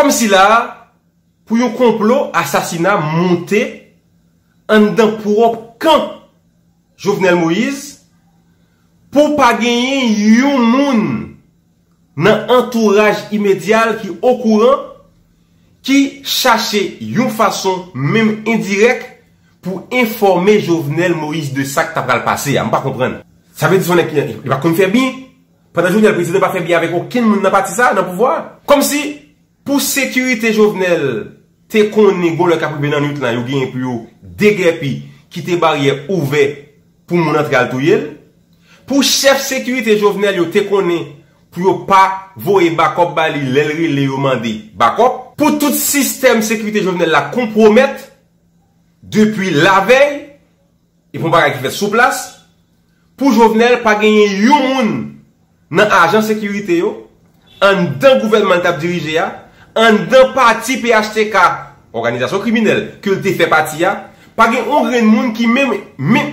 Comme si là, pour un complot, assassinat monté en dedans pour quand Jovenel Moïse pour pas gagner un monde dans l'entourage immédiat qui au courant qui cherchait une façon même indirecte pour informer Jovenel Moïse de ça que tu as passé. Je ne pas comprendre. Ça veut dire qu'il va qu'on fait bien. Pendant le président n'a pas fait bien avec aucun monde n'a pas dit ça dans le pouvoir. Comme si, pour sécurité Jovenel, tu connais le cas pour dans nuit là, il y a plus déguerpi qui te barrière ouvert pour mon entral tout. Pour chef sécurité Jovenel, tu connais pour pas voyer Bakop Bali, Léleur, Léo Mandi, Bakop. Pour tout système sécurité Jovenel la compromettre depuis la veille, et pour pas qu'il fait sous place, pour Jovenel pas gagner un monde dans l'agent sécurité, en d'un gouvernement qui dirigé, en d'un parti PHTK, organisation criminelle, que le fait partie, pas gagner un grand monde qui même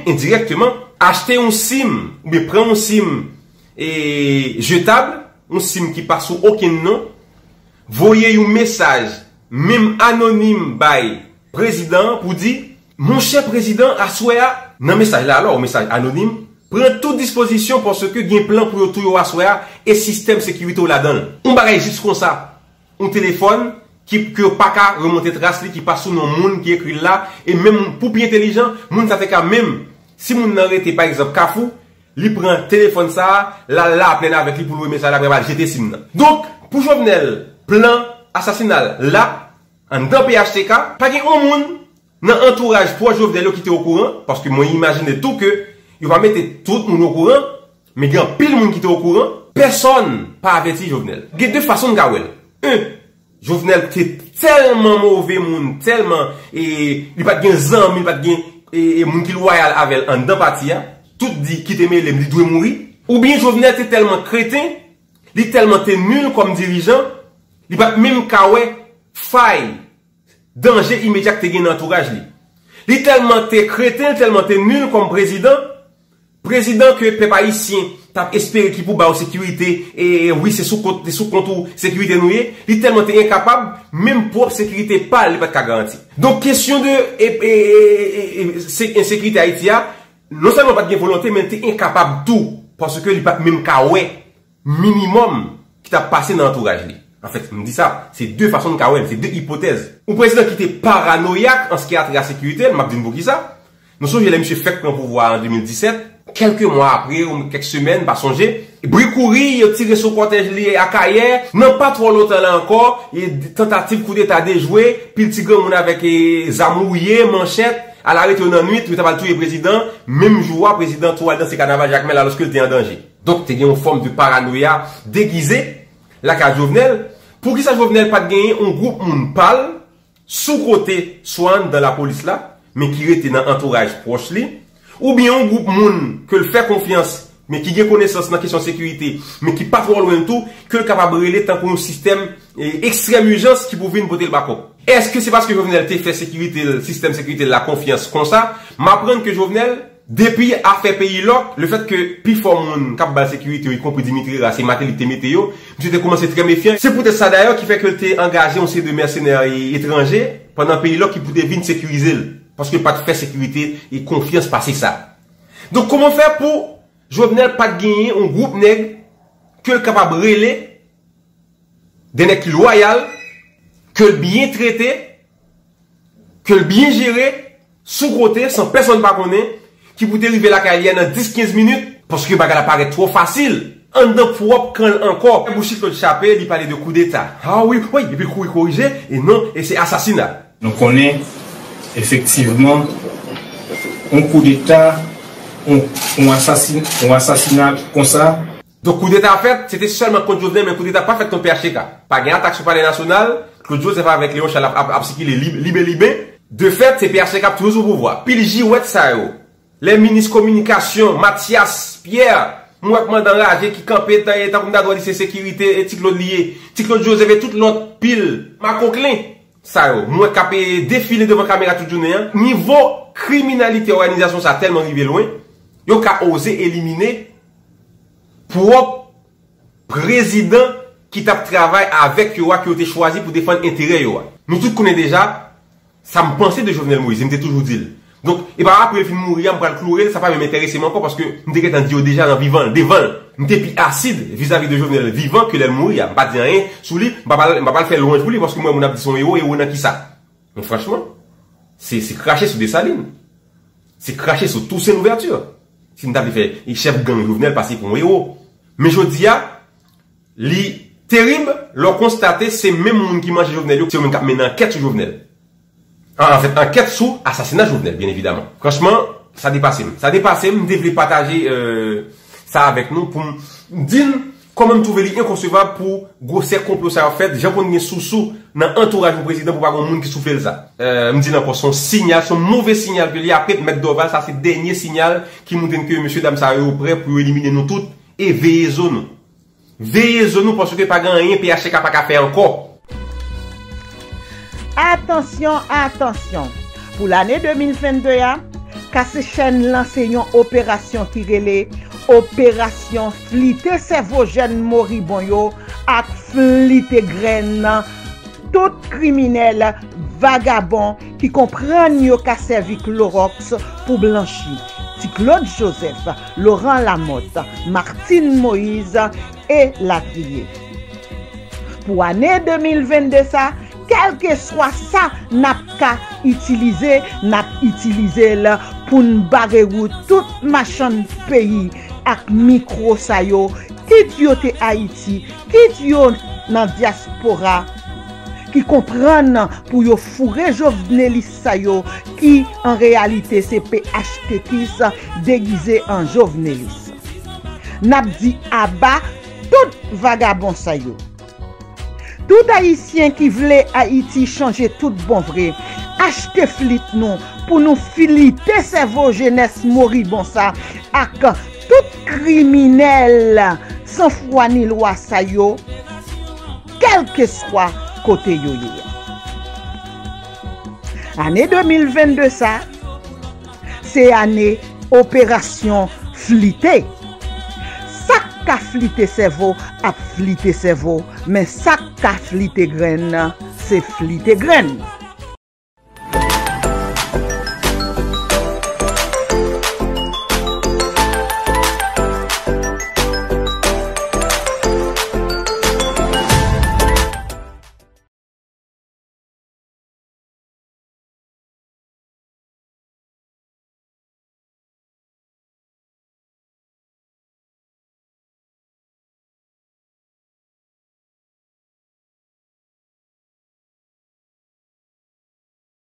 indirectement, acheter un SIM, ou bien prendre un SIM et jetable, un SIM qui passe sous aucun nom, voyez un message, même anonyme, by président pour dire, mon cher président, à Soya, dans message là, alors, message anonyme, prend toute disposition parce que il y a un plan pour tout à Soya et système sécurité là-dedans. On bagaille juste comme ça. Un téléphone qui peut pas remonter trace qui passe sous nos monde qui écrit là et même pour bien intelligent, monde ça fait quand même si mon n'a arrêté par exemple Kafou, il prend téléphone ça, là appelle avec lui pour le message après jeter sim. Donc pour Jovenel, plan assassinal là en dans PHTK, pas de monde dans l'entourage pour Jovenel qui était au courant, parce que moi imagine tout que il va mettre tout le monde au courant, mais il y a pile monde qui était au courant, personne pas averti Jovenel. Il y a deux façons de faire. Un, Jovenel était tellement mauvais monde, tellement et il pas de gens, il pas de et monde qui loyal avec en dans parti, tout dit qui t'aimait, il doit mourir. Ou bien Jovenel était tellement crétin, il tellement nul comme dirigeant, il pas même kawé faille, danger immédiat que tu as dans l'entourage. Il est tellement crétin, tellement nul comme président. Président que les haïtiens t'a espéré qu'il pour en sécurité. Et oui, c'est sous contrôle sécurité nous. Il est tellement incapable, même propre sécurité pas, il pas de garantie. Donc, question de sécurité haïtienne, non seulement pas de volonté, mais tu es incapable tout. Parce que il pas même kawé minimum qui t'a passé dans l'entourage. En fait, je me dis ça, c'est deux façons de faire, c'est deux hypothèses. Un président qui était paranoïaque en ce qui a trait à la sécurité, je me dis ça. Nous sommes les monsieur Fek prend pouvoir en 2017. Quelques mois après, ou quelques semaines, pas songer, Bricouri, il a tiré son cortège lié à Kayer, non pas trop longtemps là encore, il y a des tentatives coup d'état déjoué, puis le petit gars, on avec Zamouillé, Manchette, à l'arrêt de la nuit, tu as tout le président, même joueur, président, tu as dans ces carnaval Jacques Mel, alors que tu es en danger. Donc, tu as une forme de paranoïa déguisée, la carte Jovenel. Pour qui ça Jovenel pas de gagner un groupe moun parle sous côté soigne dans la police là mais qui était dans entourage proche li ou bien un groupe moun que le fait confiance mais qui gagne connaissance dans question sécurité mais qui pas trop loin tout que capable reler tant pour un système extrême urgence qui pouvait nous porter le Bakop. Est-ce que c'est parce que Jovenel fait sécurité le système sécurité la confiance comme ça m'apprendre que Jovenel depuis à fait pays l'autre, le fait que plus fort monde cap bal sécurité y compris Dimitri là, c'est matérialité météo, monsieur t'es commencé très méfiant. C'est pour ça d'ailleurs qui fait que t'es engagé aussi de mercenaires étrangers pendant pays l'autre qui pouvait venir sécuriser parce que pas de faire sécurité et confiance passer ça. Donc comment faire pour Jovenel pas gagner un groupe nègre que capable relayer des nègres loyal, que bien traité, que bien géré, sous côté sans personne pas connaître qui peut arriver la carrière dans 10-15 minutes, parce que bagala paraît trop facile. En d'un propre quand encore, Bouchi Claude Chapé, il parlait de coup d'état. Ah oui, et puis il corrigeait, et non, et c'est assassinat. Donc on est effectivement un coup d'état, un assassinat comme ça. Donc coup d'état fait, c'était seulement contre Jovenel, mais coup d'état pas fait ton PHTK. Pas gain attaque sur palais national, Claude Joseph avec Léo Chalap a psychilé libé. De fait, c'est PHTK toujours au pouvoir. Puis Mouat Sayo. Les ministres communication, Mathias Pierre, Mouat Mandangarajé qui campait dans l'état comme d'adroit de sécurité, et Tikloud Lier, Ti Claude Joseph et toute l'autre pile, ma conclin, ça yo, moi capé défiler devant caméra toute journée, hein. Niveau criminalité, organisation, ça a tellement arrivé loin, yo ka osé éliminer pour président qui travaillent avec Yoa, qui ont été choisis pour défendre l'intérêt Yoa. Nous tous connaissons déjà, ça me pensait de Jovenel Moïse, il me toujours dit. Donc, et par après, il mourir, je vais clouer, ça ne va pas m'intéresser encore parce que je me déjà en vivant, devant. Je suis acide vis-à-vis de Jovenel vivant que l'elle mourir. Je ne dis rien sur lui, je ne vais pas le faire loin pour lui parce que moi, je dit son héros et on a qui ça. Donc, franchement, c'est cracher sur des salines. C'est cracher sur toutes ces ouvertures. Si nous avons fait, il chef gang Jovenel passé pour un héros. Mais je dis, les terribles, leur constater, c'est même monde qui mange Jovenel, c'est même qui a mené une enquête sur Jovenel. En fait, enquête sur assassinat Jovenel, bien évidemment. Franchement, ça dépasse. Ça dépasse, je devais partager ça avec nous pour me dire comment me trouver inconcevable pour grossier complot ça en fait. J'en connais sous dans l'entourage du président pour pas avoir un monde qui souffle ça. Me dit encore son signal, son mauvais signal que lui a fait mettre d'Oval, ça c'est le dernier signal qui montre que monsieur dame ça est prêt pour éliminer nous toutes et veiller sur nous. Veillez sur nous parce que pas grand rien PHTK pas qu'à faire encore. Attention, attention. Pour l'année 2022, casse chaîne lancé une opération qui relève opération fliter cerveau jeune moribond yo ak fliter graine tout criminel vagabond qui comprennent yo ka servi Clorox pour blanchir. Ti Claude Joseph, Laurent Lamotte, Martine Moïse et la criée. Pour l'année 2022 ça, quel que soit ça, n'a pas utilisé, n'a utilisé là pour nous barrer route tout machin pays avec Micro Sayo, qui yo te Haïti, qui yo dans diaspora, qui comprennent pour yo fourrer Jovenelisse Sayo, qui en réalité c'est PHTK déguisé en Jovenelisse. N'a dit à bas tout vagabond Sayo. Tout haïtien qui voulait Haïti changer tout bon vrai, acheter flit nous pour nous filiter cerveau jeunesse moribond ça, ak tout criminel sans foi ni loi sa yo, quel que soit côté yo yo. Année 2022 ça, c'est année opération fliter. Ka fliter cerveau, a fliter cerveau, mais ça ka fliter graine, c'est fliter graine.